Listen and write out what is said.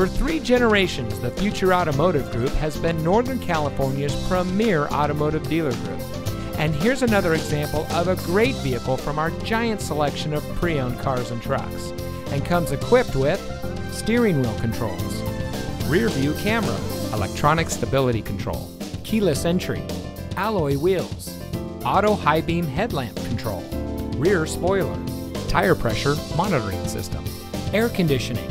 For 3 generations, the Future Automotive Group has been Northern California's premier automotive dealer group. And here's another example of a great vehicle from our giant selection of pre-owned cars and trucks, and comes equipped with steering wheel controls, rear view camera, electronic stability control, keyless entry, alloy wheels, auto high beam headlamp control, rear spoiler, tire pressure monitoring system, air conditioning,